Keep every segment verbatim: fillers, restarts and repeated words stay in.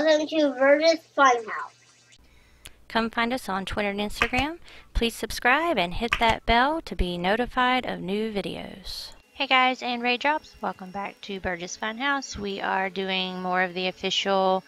Welcome to Burgess Fun House. Come find us on Twitter and Instagram. Please subscribe and hit that bell to be notified of new videos. Hey guys, and Rey Drops. Welcome back to Burgess Fun House. We are doing more of the official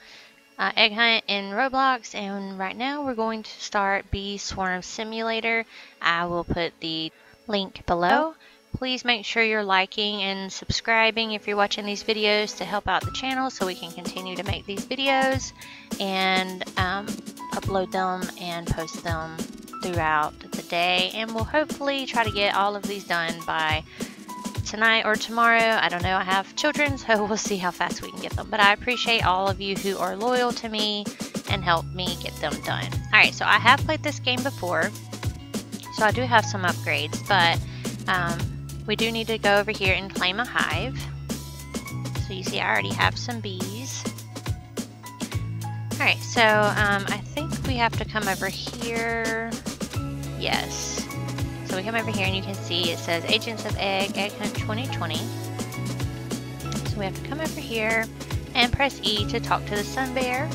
uh, egg hunt in Roblox, and right now we're going to start Bee Swarm Simulator. I will put the link below. Please make sure you're liking and subscribing if you're watching these videos to help out the channel so we can continue to make these videos and um, upload them and post them throughout the day, and we'll hopefully try to get all of these done by tonight or tomorrow. I don't know, I have children, so we'll see how fast we can get them, but I appreciate all of you who are loyal to me and help me get them done. Alright, so I have played this game before, so I do have some upgrades, but um, we do need to go over here and claim a hive. So you see I already have some bees. Alright, so um, I think we have to come over here. Yes. So we come over here and you can see it says Agents of Egg, Egg Hunt twenty twenty. So we have to come over here and press E to talk to the sun bear.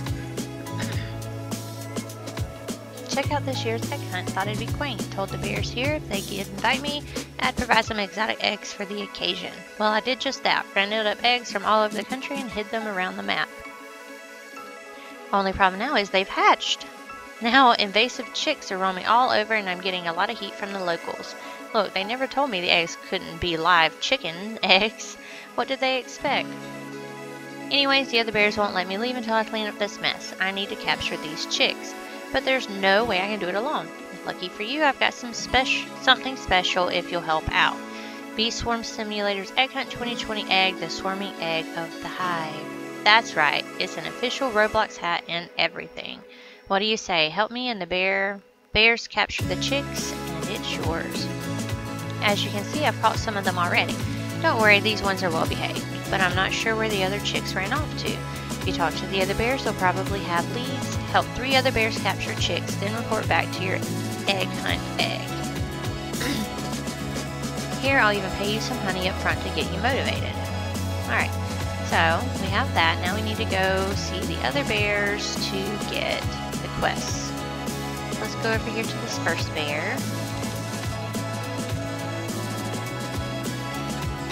Check out this year's egg hunt, thought it'd be quaint. Told the bears here if they could invite me, I'd provide some exotic eggs for the occasion. Well, I did just that. Grounded up eggs from all over the country and hid them around the map. Only problem now is they've hatched. Now invasive chicks are roaming all over and I'm getting a lot of heat from the locals. Look, they never told me the eggs couldn't be live chicken eggs. What did they expect? Anyways, the other bears won't let me leave until I clean up this mess. I need to capture these chicks. But there's no way I can do it alone. Lucky for you, I've got some special, something special if you'll help out. Bee Swarm Simulator's Egg Hunt twenty twenty egg, the swarming egg of the hive. That's right, it's an official Roblox hat and everything. What do you say? Help me and the bear. Bears capture the chicks, and it's yours. As you can see, I've caught some of them already. Don't worry, these ones are well behaved, but I'm not sure where the other chicks ran off to. If you talk to the other bears, they'll probably have leads. Help three other bears capture chicks, then report back to your egg hunt egg. Here, I'll even pay you some honey up front to get you motivated. Alright, so we have that. Now we need to go see the other bears to get the quests. Let's go over here to this first bear.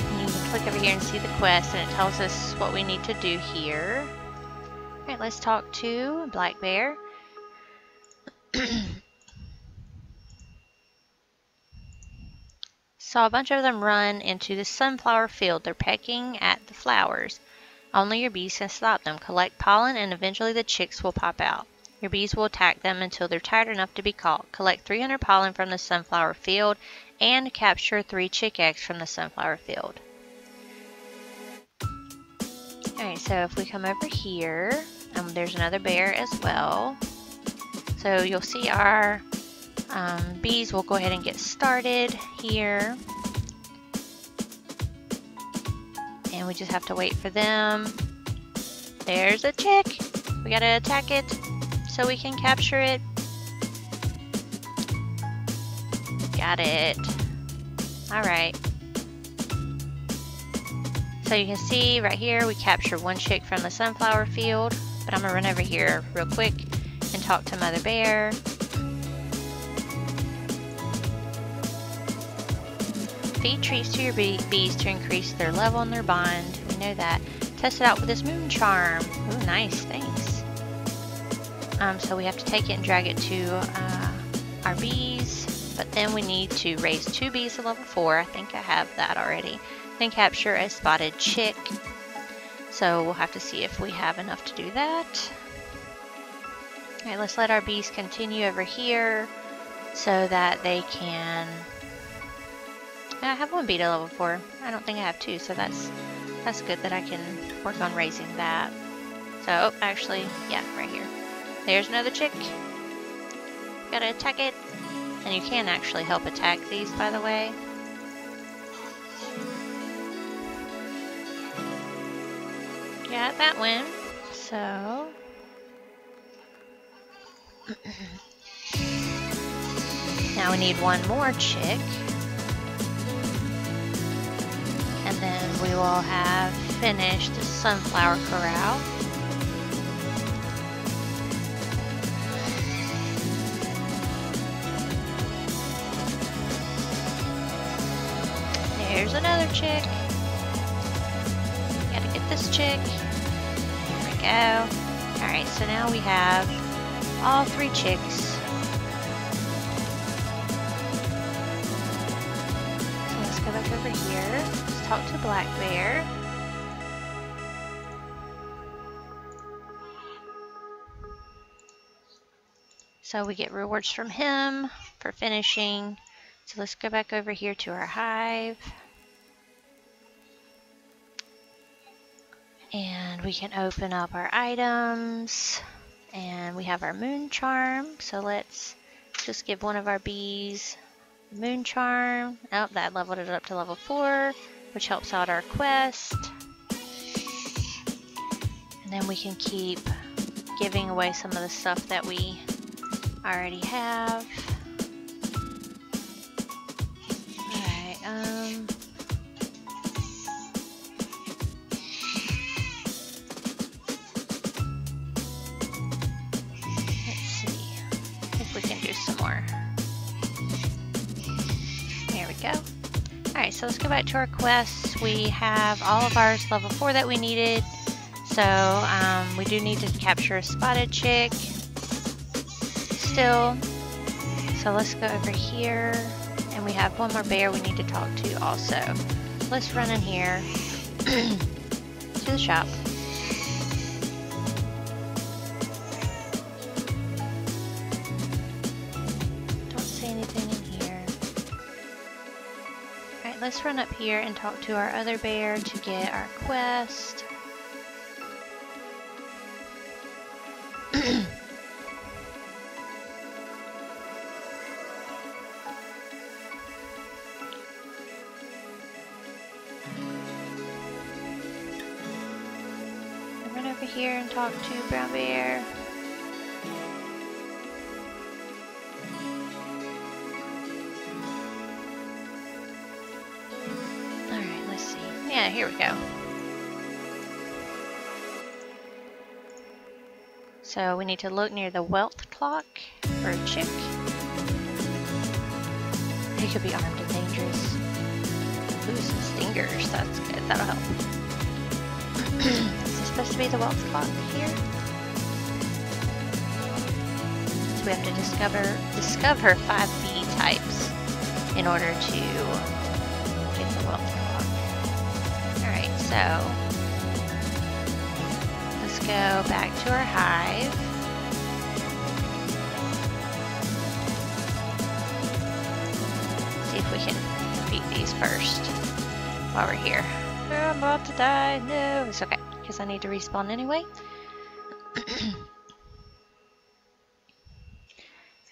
And you can click over here and see the quest, and it tells us what we need to do here. Alright, let's talk to Black Bear. Saw a bunch of them run into the sunflower field. They're pecking at the flowers. Only your bees can stop them. Collect pollen and eventually the chicks will pop out. Your bees will attack them until they're tired enough to be caught. Collect three hundred pollen from the sunflower field and capture three chick eggs from the sunflower field. Alright, so if we come over here, um, there's another bear as well. So you'll see our um, bees. We'll go ahead and get started here. And we just have to wait for them. There's a chick! We gotta attack it so we can capture it. Got it. Alright. So you can see right here we captured one chick from the sunflower field, but I'm gonna run over here real quick and talk to Mother Bear. Feed treats to your bee bees to increase their level and their bond. We know that. Test it out with this moon charm. Ooh, nice, thanks. Um, so we have to take it and drag it to uh, our bees, but then we need to raise two bees to level four. I think I have that already. Then capture a spotted chick. So we'll have to see if we have enough to do that. Alright, let's let our bees continue over here so that they can... I have one bee to level four. I don't think I have two, so that's that's good that I can work on raising that. So, oh, actually, yeah, right here. There's another chick. Gotta attack it. And you can actually help attack these, by the way. Got that one. So now we need one more chick, and then we will have finished the sunflower corral. There's another chick. Gotta get this chick. There we go. Alright, so now we have all three chicks. So let's go back over here. Let's talk to Black Bear. So we get rewards from him for finishing. So let's go back over here to our hive. And we can open up our items. And we have our moon charm. So let's just give one of our bees a moon charm. Oh, that leveled it up to level four, which helps out our quest. And then we can keep giving away some of the stuff that we already have. Alright, um... let's see if we can do some more. There we go. Alright, so let's go back to our quests. We have all of ours level four that we needed. So, um, we do need to capture a spotted chick. Still. So let's go over here, and we have one more bear we need to talk to also. Let's run in here to the shop. Don't see anything in here. Alright, let's run up here and talk to our other bear to get our quest. Here and talk to Brown Bear. Alright, let's see. Yeah, here we go. So we need to look near the wealth clock for a chick. He could be armed and dangerous. Ooh, some stingers. That's good. That'll help. Supposed to be the wealth clock here. So we have to discover discover five bee types in order to get the wealth clock. Alright, so let's go back to our hive. See if we can defeat these first while we're here. Oh, I'm about to die. No, it's okay. Because I need to respawn anyway.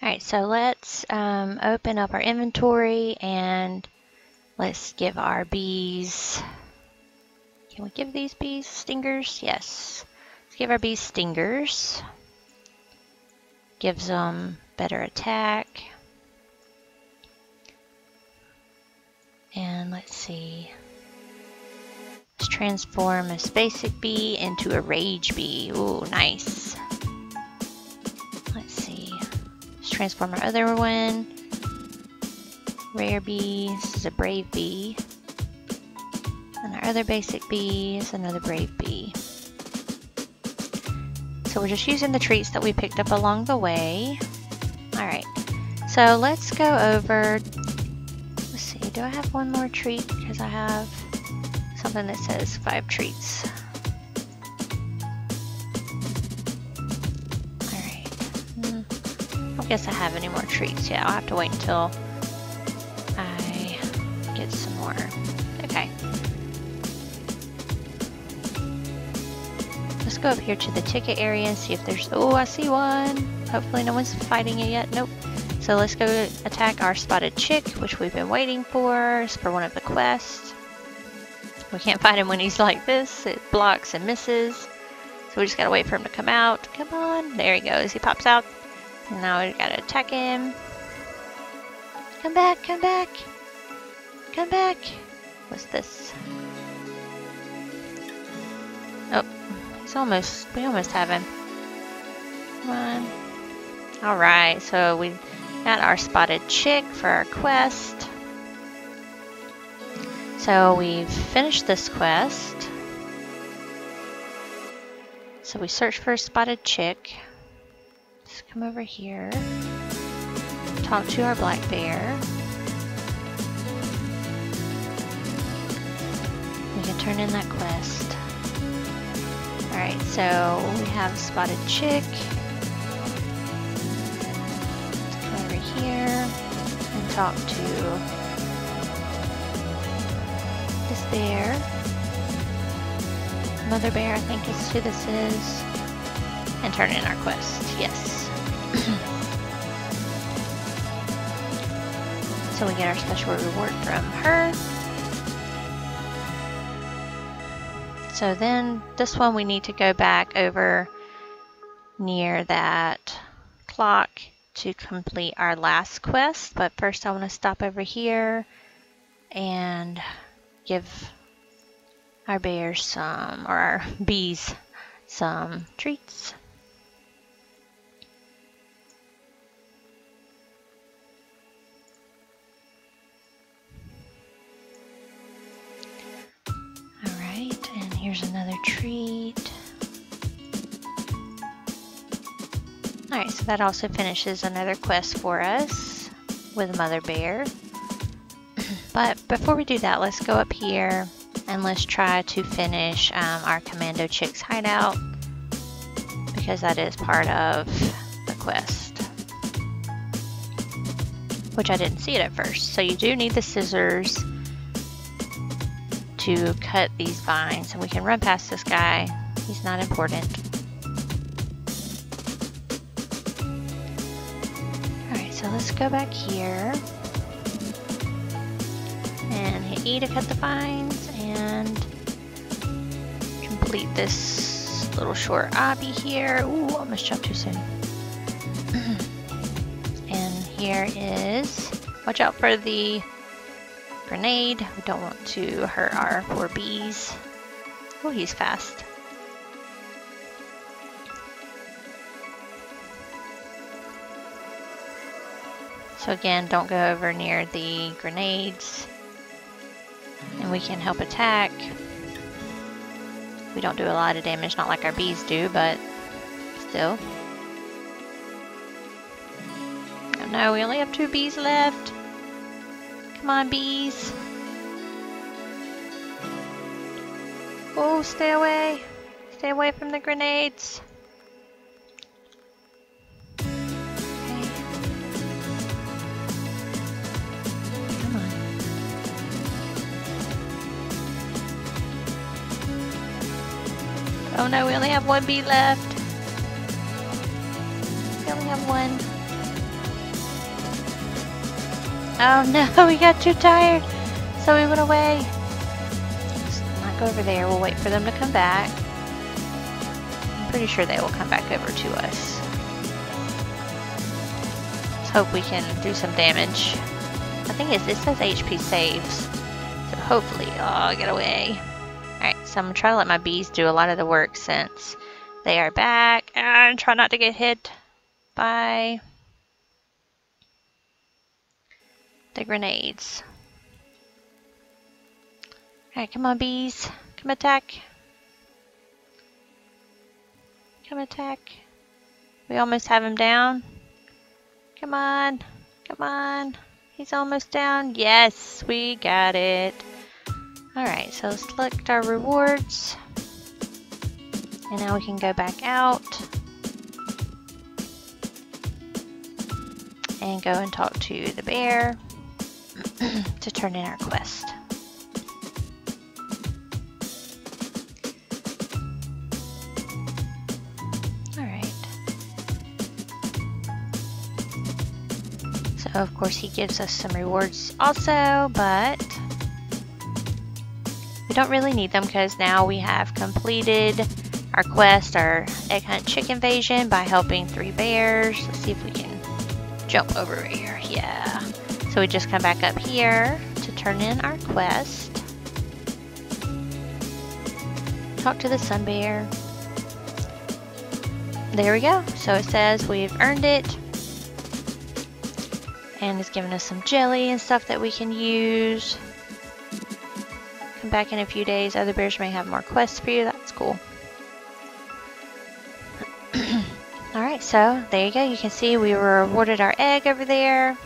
Alright, so let's um, open up our inventory and let's give our bees. Can we give these bees stingers? Yes. Let's give our bees stingers. Gives them better attack. And let's see. Transform a basic bee into a rage bee. Ooh, nice. Let's see. Let's transform our other one. Rare bee. This is a brave bee. And our other basic bee is another brave bee. So we're just using the treats that we picked up along the way. Alright. So let's go over. Let's see. Do I have one more treat? Because I have something that says five treats. Alright. Hmm. I don't guess I have any more treats yet. I'll have to wait until I get some more. Okay. Let's go up here to the ticket area and see if there's... Oh, I see one! Hopefully no one's fighting it yet. Nope. So let's go attack our spotted chick, which we've been waiting for. It's for one of the quests. We can't find him when he's like this. It blocks and misses. So we just gotta wait for him to come out. Come on. There he goes. He pops out. And now we gotta attack him. Come back. Come back. Come back. What's this? Oh. He's almost. We almost have him. Come on. Alright. So we got our spotted chick for our quest. So we've finished this quest. So we search for a spotted chick. Let's come over here. Talk to our black bear. We can turn in that quest. Alright, so we have spotted chick. Let's come over here and talk to this bear. Mother bear, I think is who this is. And turn in our quest, yes. So we get our special reward from her. So then this one we need to go back over near that clock to complete our last quest. But first I want to stop over here and give our bears some, or our bees some treats. All right, and here's another treat. All right, so that also finishes another quest for us with Mother Bear. But before we do that, let's go up here and let's try to finish um, our Commando Chick's hideout, because that is part of the quest, which I didn't see it at first. So you do need the scissors to cut these vines, and we can run past this guy. He's not important. All right, so let's go back here. And hit E to cut the vines and complete this little short obby here. Ooh, almost jumped too soon. And here is, watch out for the grenade. We don't want to hurt our poor bees. Oh, he's fast. So again, don't go over near the grenades. And we can help attack. We don't do a lot of damage, not like our bees do, but still. Oh no, we only have two bees left. Come on, bees. Oh, stay away. Stay away from the grenades. Oh no, we only have one bee left. We only have one. Oh no, we got too tired. So we went away. Let's not go over there. We'll wait for them to come back. I'm pretty sure they will come back over to us. Let's hope we can do some damage. I think it's, it says H P saves. So hopefully, oh, get away. Alright, so I'm going to try to let my bees do a lot of the work since they are back. And try not to get hit by the grenades. Alright, come on bees. Come attack. Come attack. We almost have him down. Come on. Come on. He's almost down. Yes, we got it. Alright, so select our rewards, and now we can go back out and go and talk to the bear to turn in our quest. Alright. So of course he gives us some rewards also, but we don't really need them because now we have completed our quest, our egg hunt chick invasion, by helping three bears. Let's see if we can jump over here. Yeah. So we just come back up here to turn in our quest. Talk to the sun bear. There we go. So it says we've earned it. And it's giving us some jelly and stuff that we can use. Come back in a few days. Other bears may have more quests for you. That's cool. Alright, so there you go. You can see we were awarded our egg over there.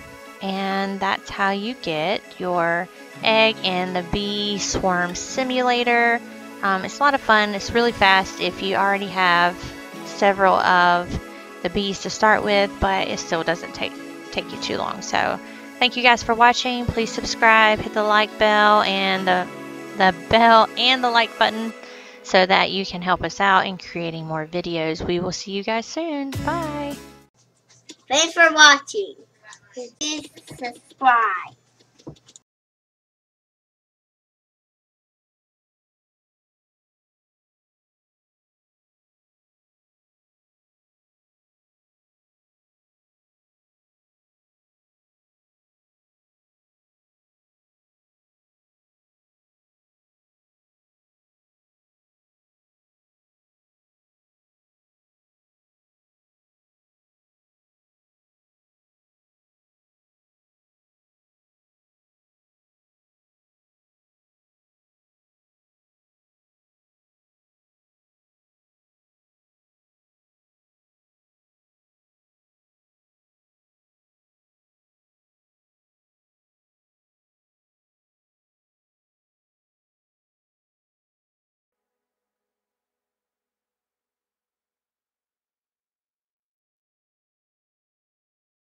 And that's how you get your egg in the Bee Swarm Simulator. Um, it's a lot of fun. It's really fast if you already have several of the bees to start with, but it still doesn't take take you too long. So thank you guys for watching. Please subscribe, hit the like bell and the, the bell and the like button so that you can help us out in creating more videos. We will see you guys soon. Bye. Thanks for watching. Please subscribe.